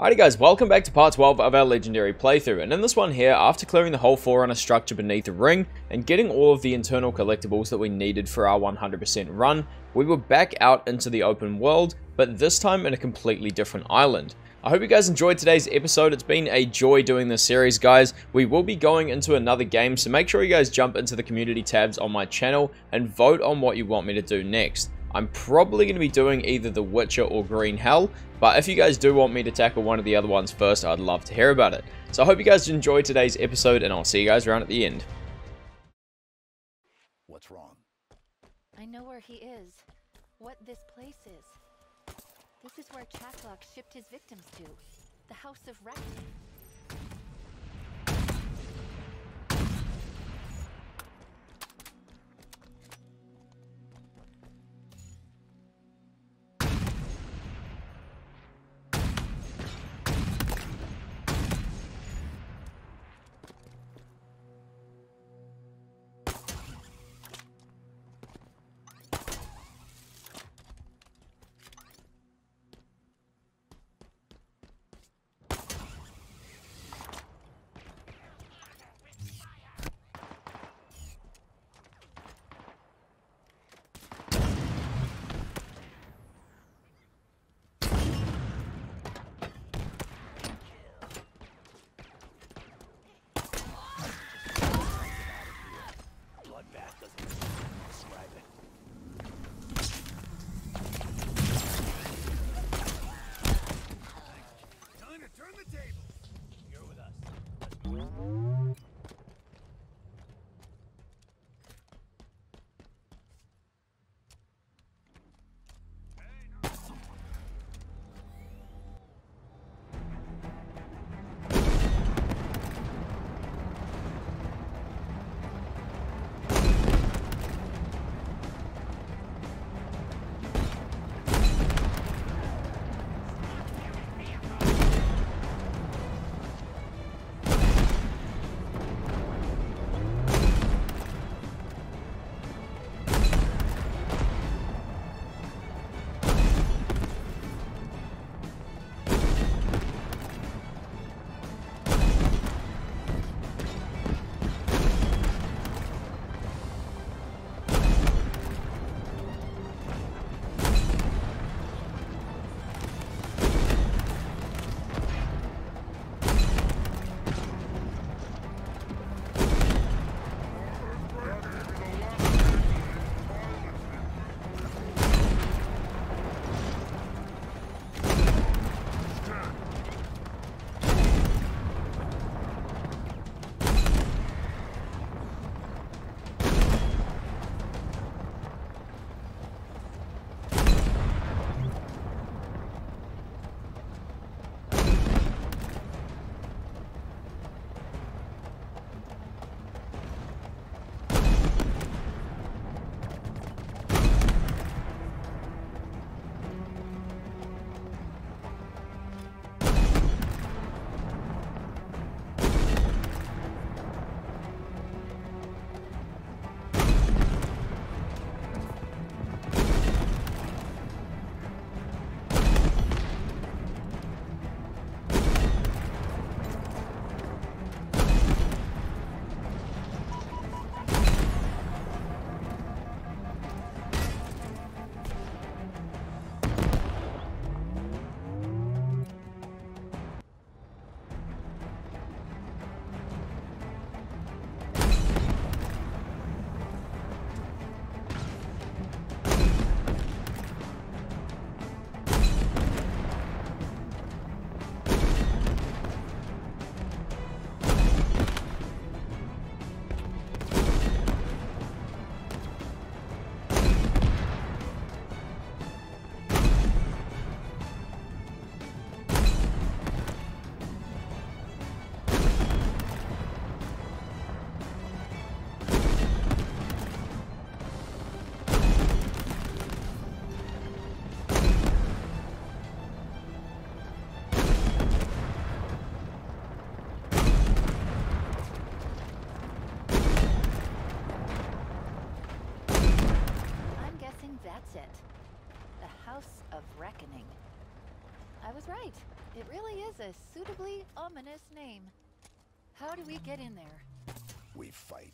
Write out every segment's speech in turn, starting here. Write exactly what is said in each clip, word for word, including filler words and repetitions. Alrighty guys, welcome back to part twelve of our legendary playthrough, and in this one here, after clearing the whole Forerunner structure beneath the ring and getting all of the internal collectibles that we needed for our one hundred percent run, we were back out into the open world, but this time in a completely different island. I hope you guys enjoyed today's episode. It's been a joy doing this series, guys. We will be going into another game, so make sure you guys jump into the community tabs on my channel and vote on what you want me to do next. I'm probably going to be doing either The Witcher or Green Hell, but if you guys do want me to tackle one of the other ones first, I'd love to hear about it. So I hope you guys enjoyed today's episode, and I'll see you guys around at the end. What's wrong? I know where he is, what this place is. This is where Chaklak shipped his victims to, the House of Reckoning. That's it. The House of Reckoning. I was right. It really is a suitably ominous name. How do we get in there? We fight.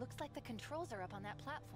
Looks like the controls are up on that platform.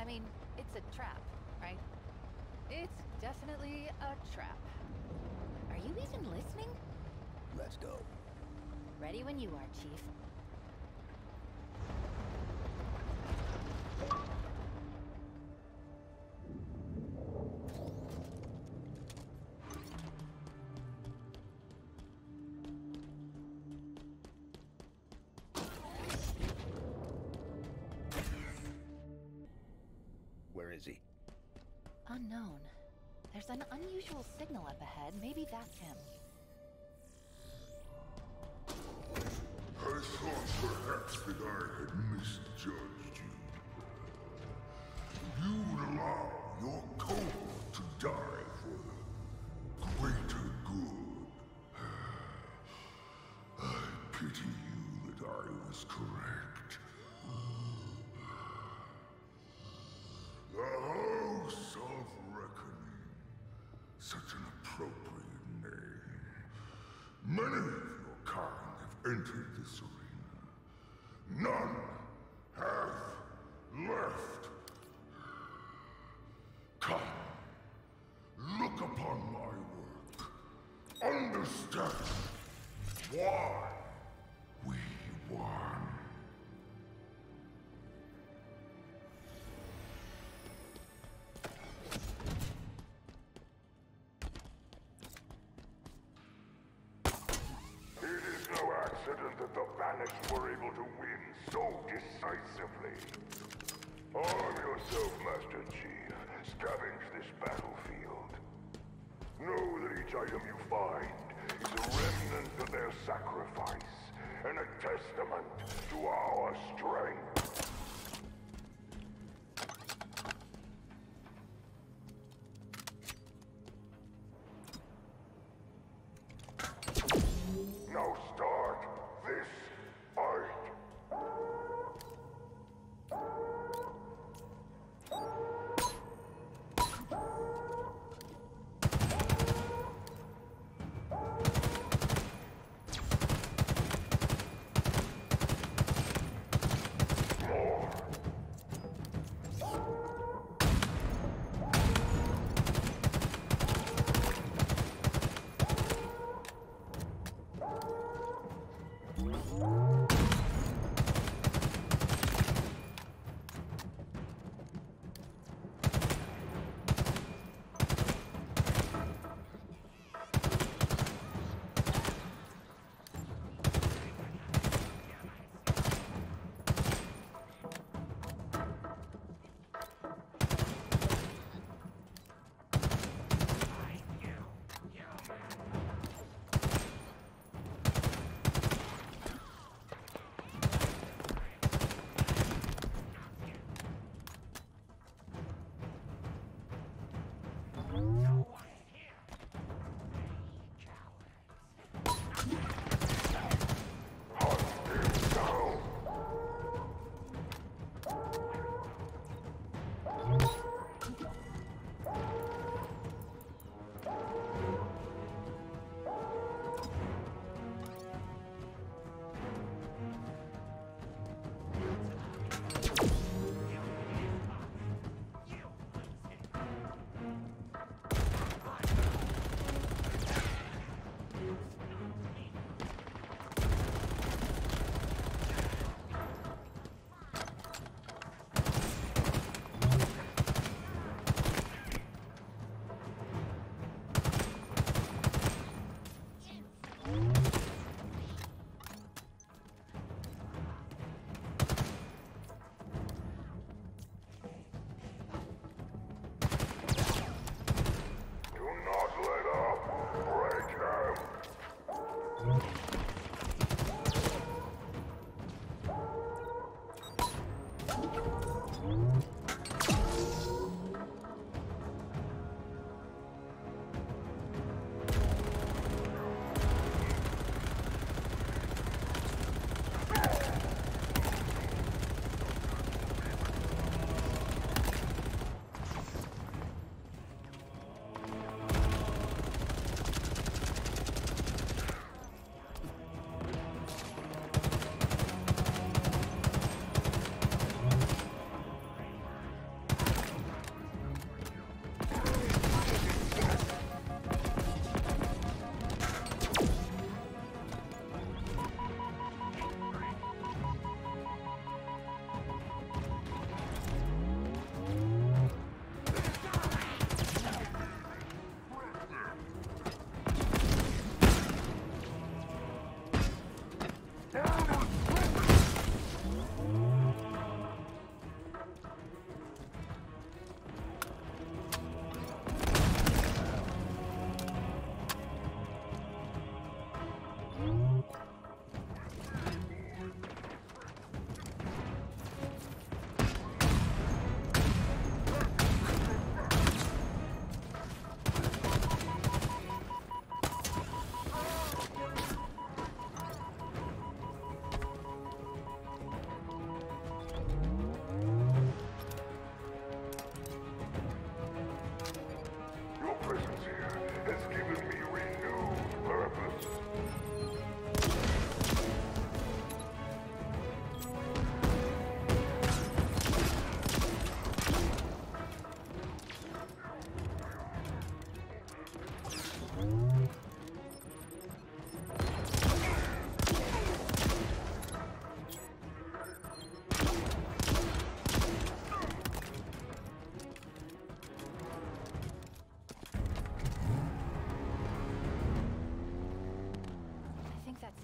I mean, it's a trap, right? It's definitely a trap. Are you even listening? Let's go. Ready when you are, Chief. Unknown. There's an unusual signal up ahead. Maybe that's him. I thought perhaps that I had misjudged you. You would allow your cohort to die for the greater good. I pity you that I was correct. The House of Reckoning. Such an appropriate name. Many of your kind have entered this arena. None have left. Come, look upon my work. Understand why we won.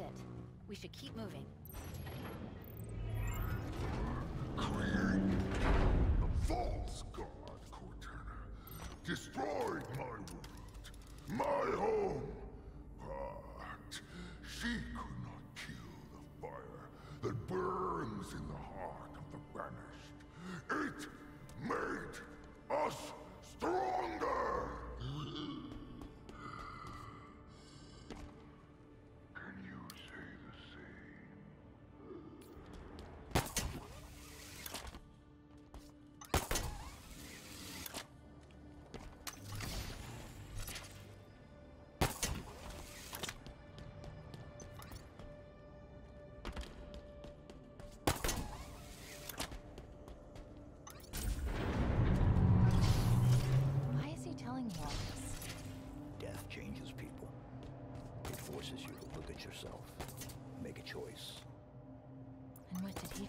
it. We should keep moving. Create a false god, Cortana. Destroyed my world, my home. But she could not kill the fire that burns in the heart of the banished. It made us stronger.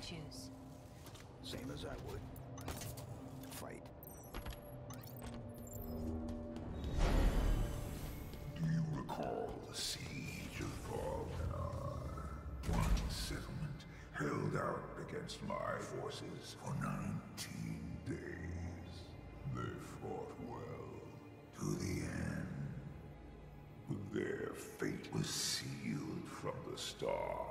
Choose. Same as I would. Fight. Do you recall the siege of Paldar? One settlement held out against my forces for nineteen days. They fought well to the end. But their fate was sealed from the start.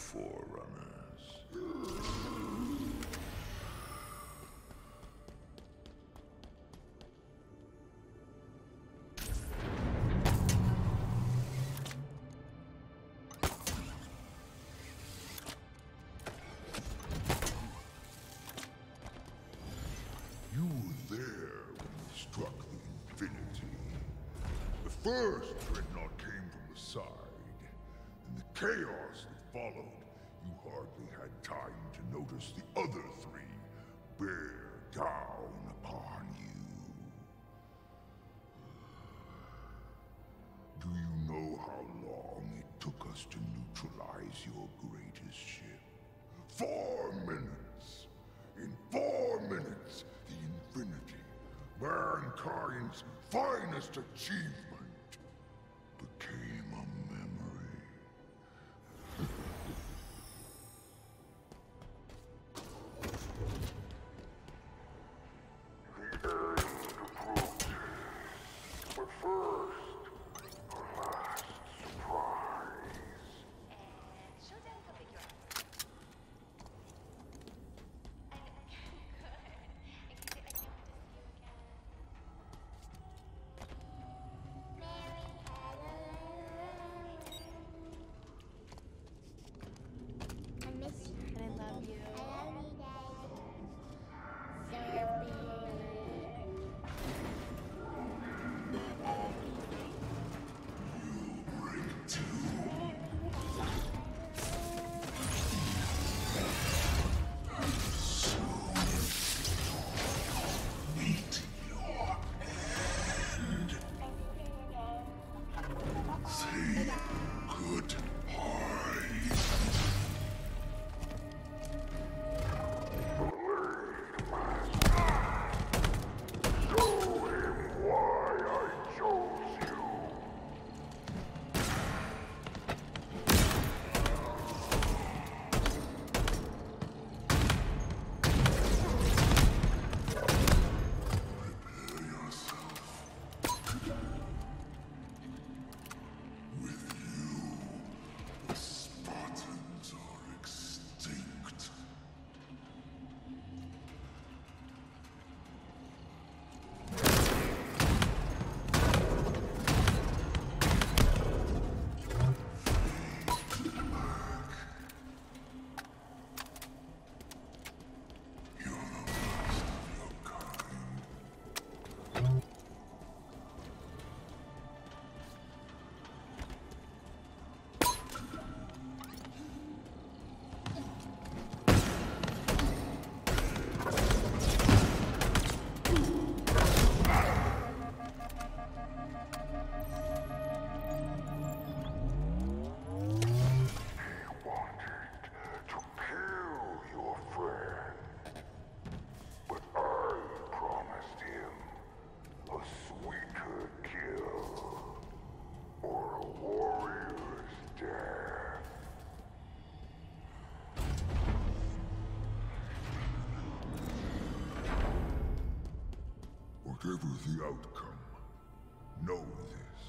Forerunners. You were there when you struck the infinity. The first dreadnought came from the side, and the chaos that followed. You hardly had time to notice the other three bear down upon you. Do you know how long it took us to neutralize your greatest ship? Four minutes! In four minutes, the Infinity, mankind's finest achievement, became a memory. Whatever the outcome, know this.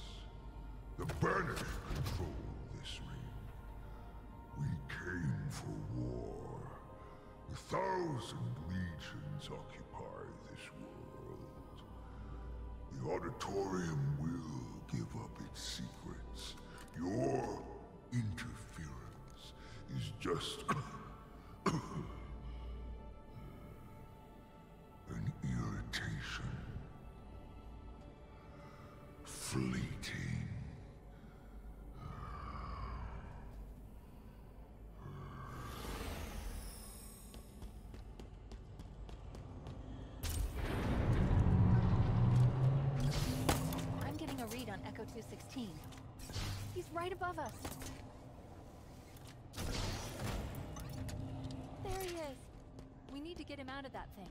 The Banished control this ring. We came for war. A thousand legions occupy this world. The Auditorium will give up its secrets. Your interference is just an irritation. Fleeting. I'm getting a read on Echo two sixteen. He's right above us. There he is. We need to get him out of that thing.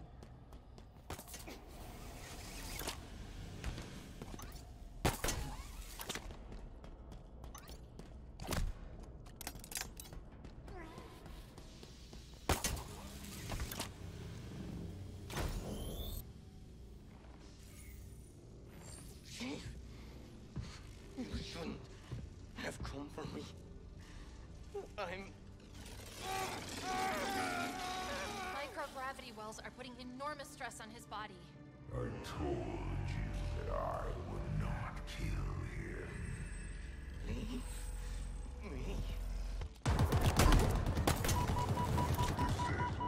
You shouldn't have come for me. I'm cells are putting enormous stress on his body. I told you that I would not kill him. Leave me. This is what a human calls courage.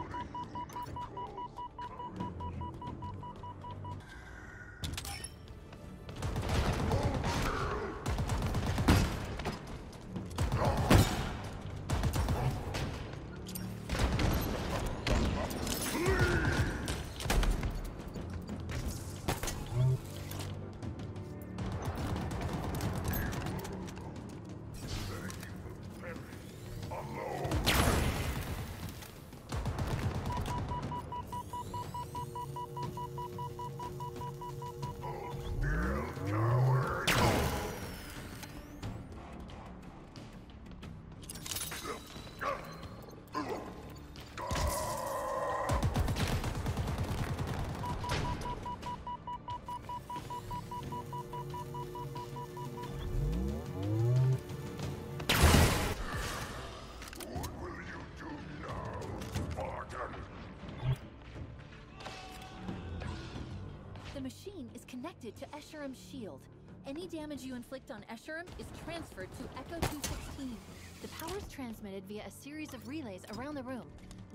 To Escherum's shield. Any damage you inflict on Escharum is transferred to Echo two sixteen. The power's transmitted via a series of relays around the room.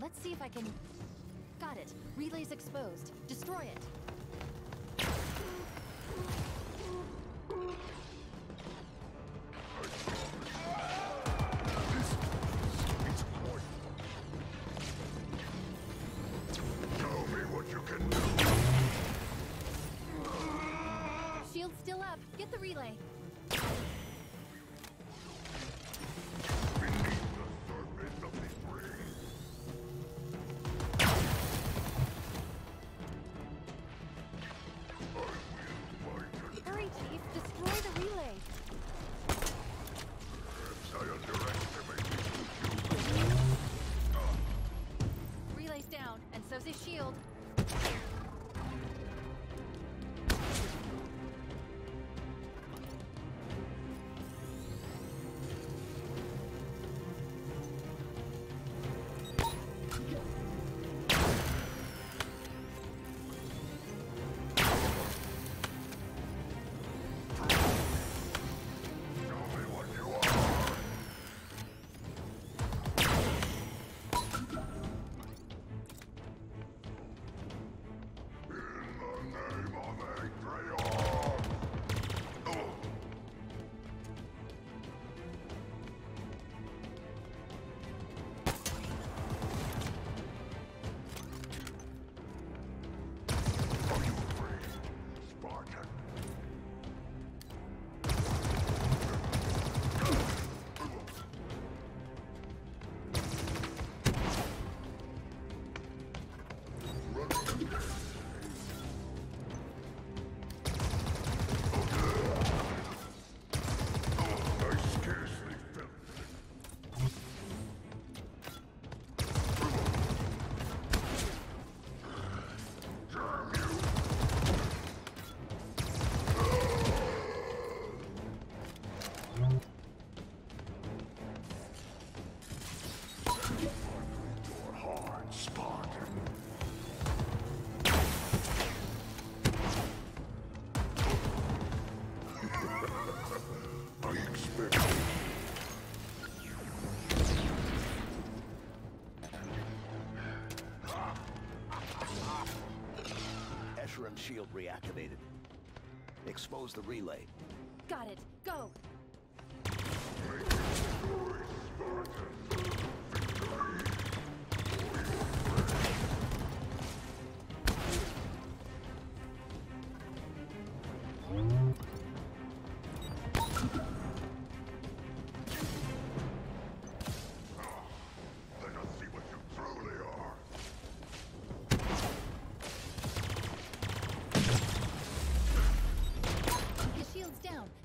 Let's see if I can... Got it. Relays exposed. Destroy it. Shield reactivated. Expose the relay. Got it. Go!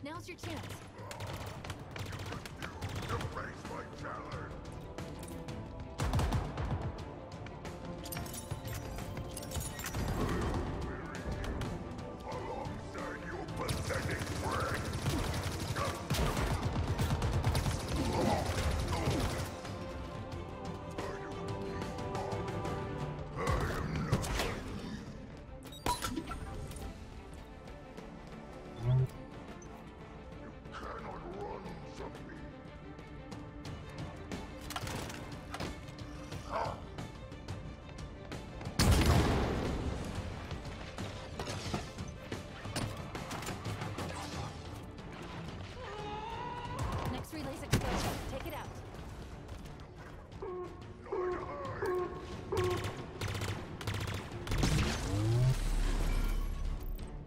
Now's your chance. relay's exploded. Take it out.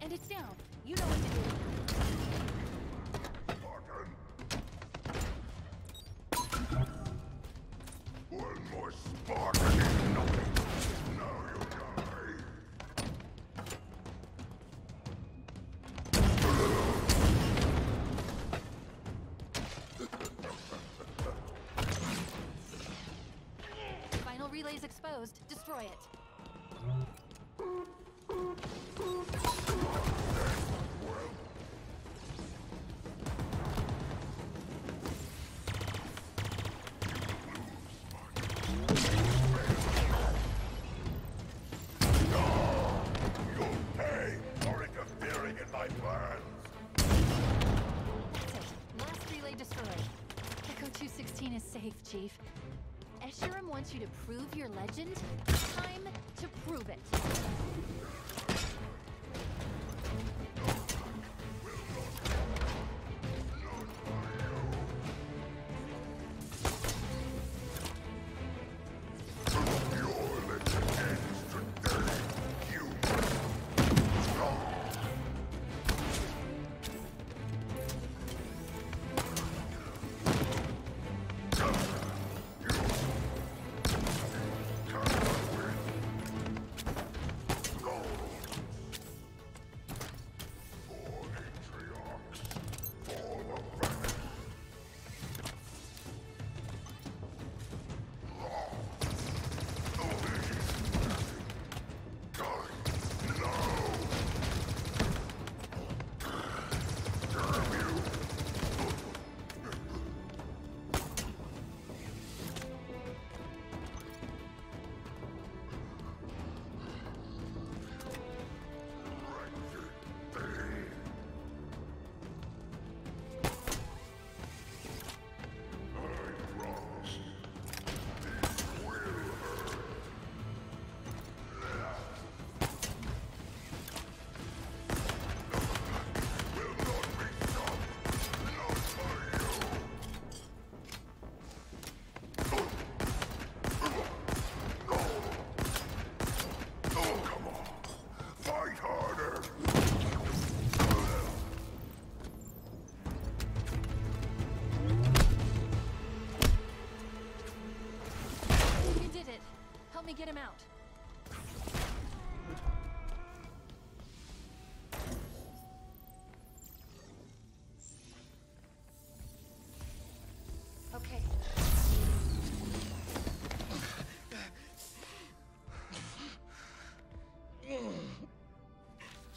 And it's down. You know what to do. Destroy it. You'll pay for interfering in my plans. That's it. Last relay destroyed. Echo two sixteen is safe, Chief. Escharum wants you to prove your legend. Time to prove it. Let me get him out. Okay.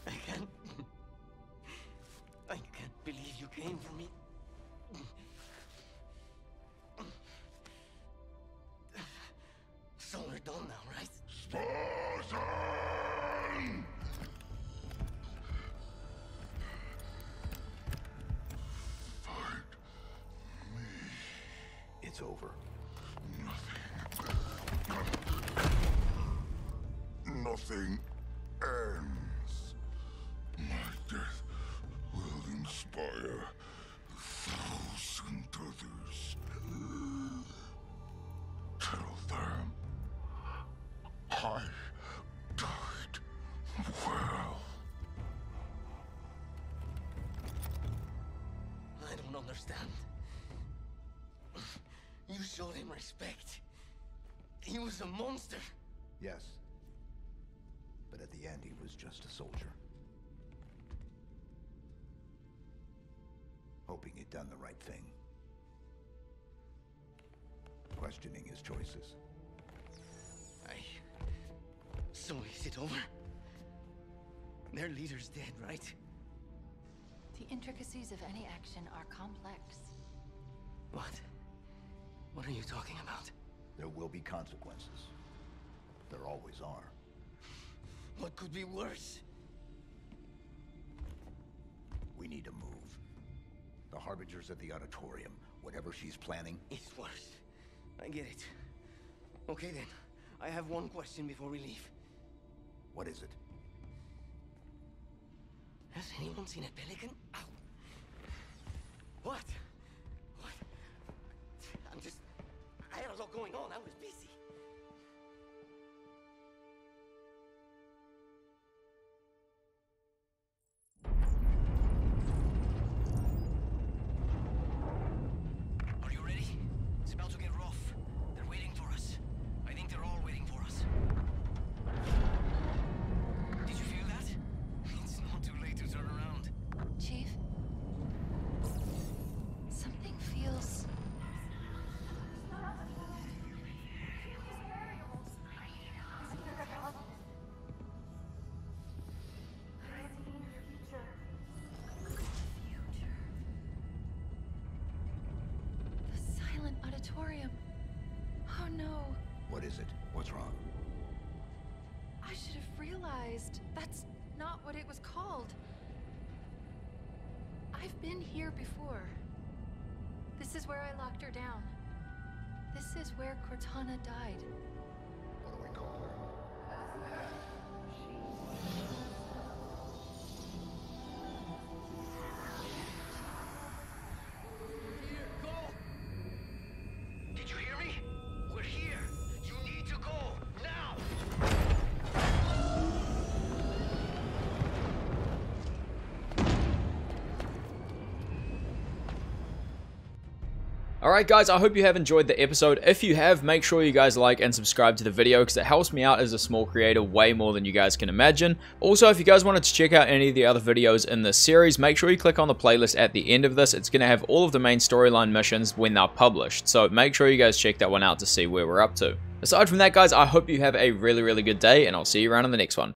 I can't... I can't believe you came for me. Over. Nothing. Nothing ends. My death will inspire a thousand others. Tell them I died well. I don't understand. You showed him respect. He was a monster. Yes. But at the end, he was just a soldier. Hoping he'd done the right thing. Questioning his choices. I... So is it over? Their leader's dead, right? The intricacies of any action are complex. What? What are you talking about? There will be consequences. There always are. What could be worse? We need to move. The Harbinger's at the Auditorium. Whatever she's planning... It's worse. I get it. Okay then. I have one question before we leave. What is it? Has anyone seen a pelican? Ow. What? What? auditorium. Oh no. What is it? What's wrong? I should have realized that's not what it was called. I've been here before. This is where I locked her down. This is where Cortana died. What do we call her? Alright guys, I hope you have enjoyed the episode. If you have, make sure you guys like and subscribe to the video because it helps me out as a small creator way more than you guys can imagine. Also, if you guys wanted to check out any of the other videos in this series, make sure you click on the playlist at the end of this. It's going to have all of the main storyline missions when they're published, so make sure you guys check that one out to see where we're up to. Aside from that guys, I hope you have a really, really good day and I'll see you around in the next one.